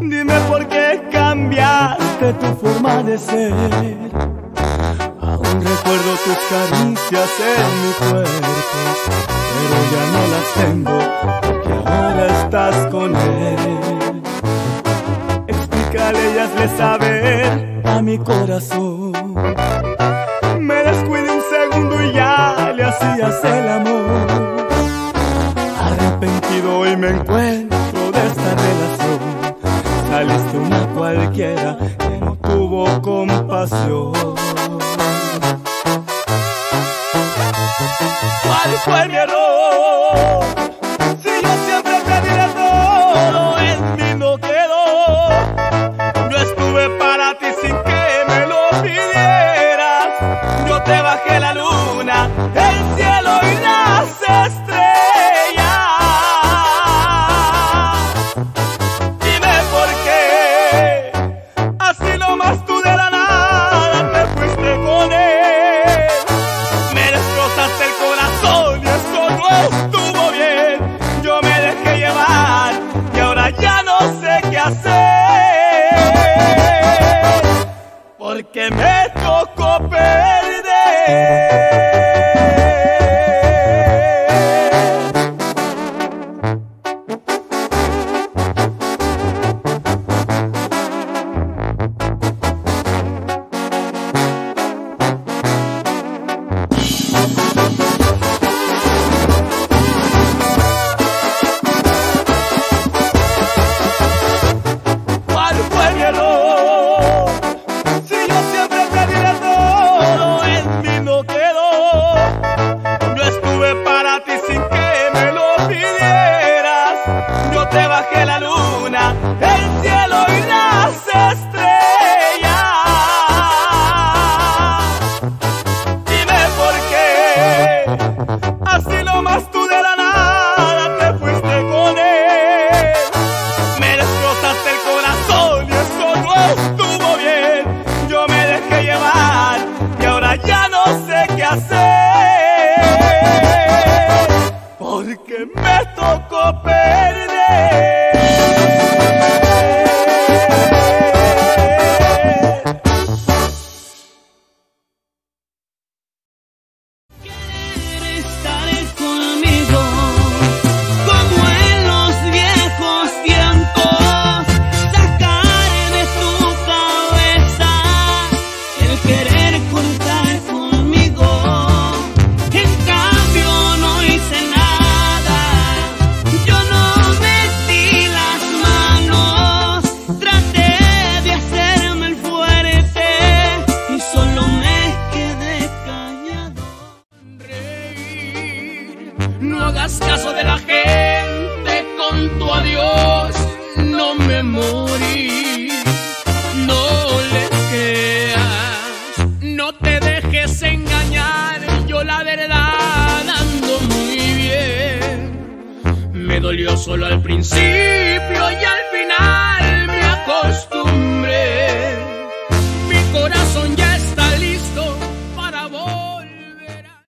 Dime por qué cambiaste tu forma de ser. Aún recuerdo tus caricias en mi cuerpo, pero ya no las tengo porque ahora estás con él. Explícale y hazle saber a mi corazón. Me descuidé un segundo y ya le hacías el amor. Arrepentido hoy me encuentro de esta relación. Saliste una cualquiera que no tuvo compasión. ¿Cuál fue mi error? Si yo siempre te diré todo, en mí no quedó. Yo estuve para ti sin que me lo pidieras. Yo te bajé la luna, el cielo y las estrellas. Porque me tocó perder. ¿Cuál fue mi error? Te bajé la luna, el cielo y las estrellas. Dime por qué, así nomás tú de la nada te fuiste con él. Me destrozaste el corazón y eso no estuvo bien. Yo me dejé llevar y ahora ya no sé qué hacer. Porque me tocó perder. No hagas caso de la gente con tu adiós, no me morí, no le creas, no te dejes engañar, yo la verdad ando muy bien, me dolió solo al principio y al